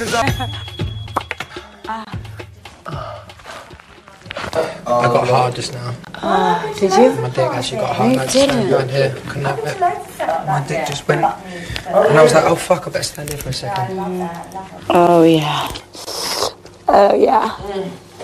design. I got hard just now. Did you? My dick actually got hard. No, right here. Couldn't have it. My dick just went. And I was like, oh fuck, I better stand here for a second. Oh yeah. Oh yeah.